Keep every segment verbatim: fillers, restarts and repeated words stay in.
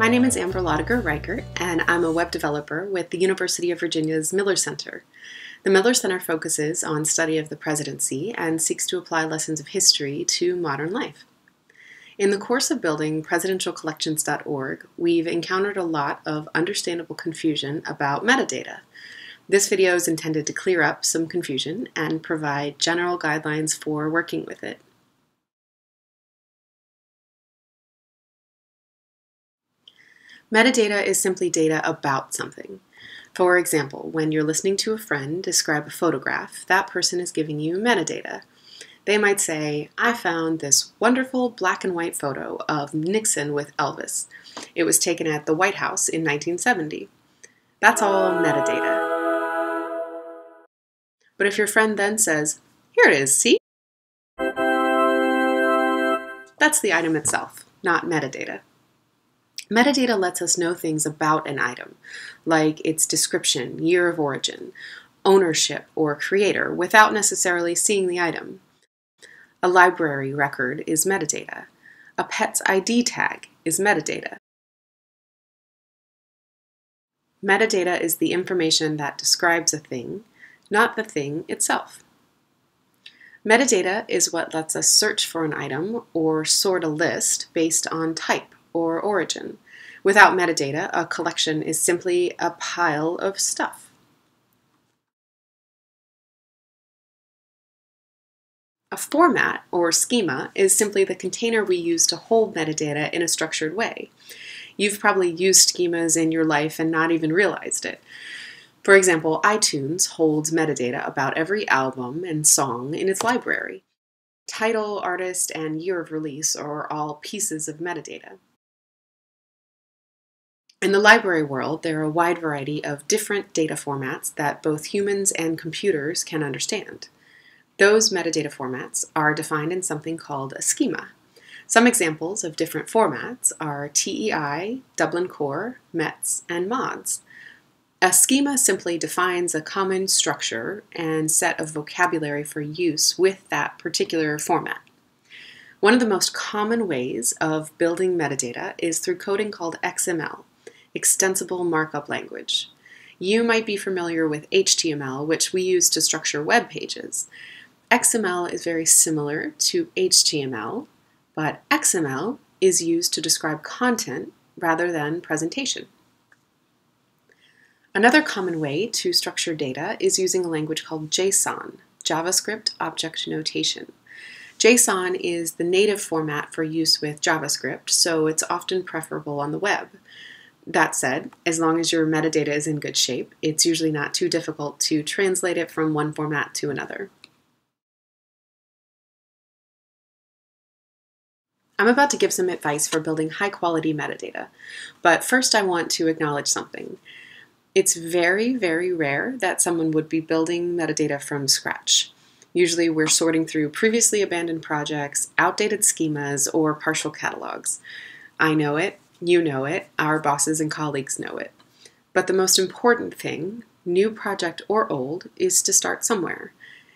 My name is Amber Lottiger-Reichert, and I'm a web developer with the University of Virginia's Miller Center. The Miller Center focuses on study of the presidency and seeks to apply lessons of history to modern life. In the course of building Presidential Collections dot org, we've encountered a lot of understandable confusion about metadata. This video is intended to clear up some confusion and provide general guidelines for working with it. Metadata is simply data about something. For example, when you're listening to a friend describe a photograph, that person is giving you metadata. They might say, I found this wonderful black and white photo of Nixon with Elvis. It was taken at the White House in nineteen seventy. That's all metadata. But if your friend then says, here it is, see? That's the item itself, not metadata. Metadata lets us know things about an item, like its description, year of origin, ownership, or creator, without necessarily seeing the item. A library record is metadata. A pet's I D tag is metadata. Metadata is the information that describes a thing, not the thing itself. Metadata is what lets us search for an item or sort a list based on type or origin. Without metadata, a collection is simply a pile of stuff. A format, or schema, is simply the container we use to hold metadata in a structured way. You've probably used schemas in your life and not even realized it. For example, iTunes holds metadata about every album and song in its library. Title, artist, and year of release are all pieces of metadata. In the library world, there are a wide variety of different data formats that both humans and computers can understand. Those metadata formats are defined in something called a schema. Some examples of different formats are T E I, Dublin Core, METS, and MODS. A schema simply defines a common structure and set of vocabulary for use with that particular format. One of the most common ways of building metadata is through coding called X M L, Extensible Markup Language. You might be familiar with H T M L, which we use to structure web pages. X M L is very similar to H T M L, but X M L is used to describe content rather than presentation. Another common way to structure data is using a language called JSON, JavaScript Object Notation. JSON is the native format for use with JavaScript, so it's often preferable on the web. That said, as long as your metadata is in good shape, it's usually not too difficult to translate it from one format to another. I'm about to give some advice for building high-quality metadata, but first I want to acknowledge something. It's very, very rare that someone would be building metadata from scratch. Usually we're sorting through previously abandoned projects, outdated schemas, or partial catalogs. I know it, you know it, our bosses and colleagues know it. But the most important thing, new project or old, is to start somewhere.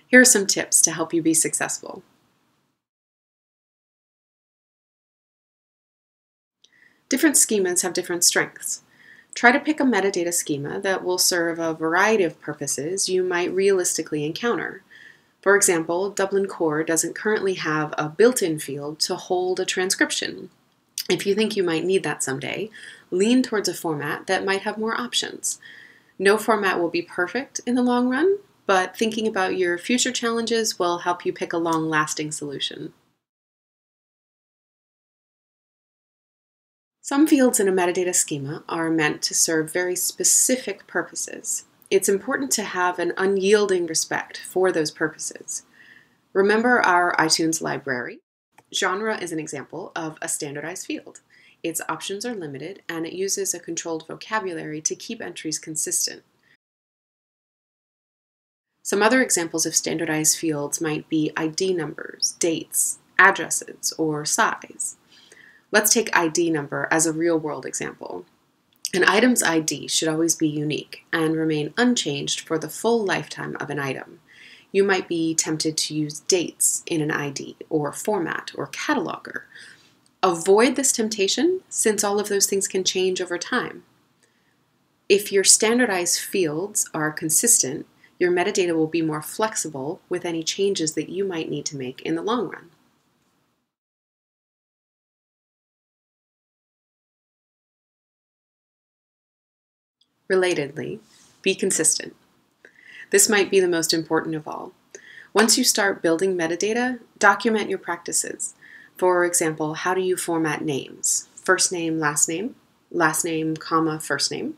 Here are some tips to help you be successful. Different schemas have different strengths. Try to pick a metadata schema that will serve a variety of purposes you might realistically encounter. For example, Dublin Core doesn't currently have a built-in field to hold a transcription. If you think you might need that someday, lean towards a format that might have more options. No format will be perfect in the long run, but thinking about your future challenges will help you pick a long-lasting solution. Some fields in a metadata schema are meant to serve very specific purposes. It's important to have an unyielding respect for those purposes. Remember our iTunes library. Genre is an example of a standardized field. Its options are limited, and it uses a controlled vocabulary to keep entries consistent. Some other examples of standardized fields might be I D numbers, dates, addresses, or size. Let's take I D number as a real-world example. An item's I D should always be unique and remain unchanged for the full lifetime of an item. You might be tempted to use dates in an I D or format or cataloger. avoid this temptation, since all of those things can change over time. If your standardized fields are consistent, your metadata will be more flexible with any changes that you might need to make in the long run. Relatedly, be consistent. This might be the most important of all. Once you start building metadata, document your practices. For example, how do you format names? First name, last name, last name, comma, first name.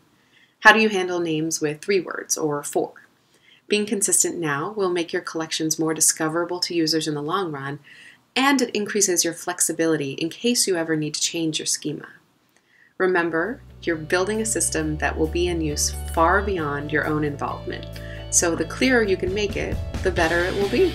How do you handle names with three words or four? Being consistent now will make your collections more discoverable to users in the long run, and it increases your flexibility in case you ever need to change your schema. Remember, you're building a system that will be in use far beyond your own involvement. So the clearer you can make it, the better it will be.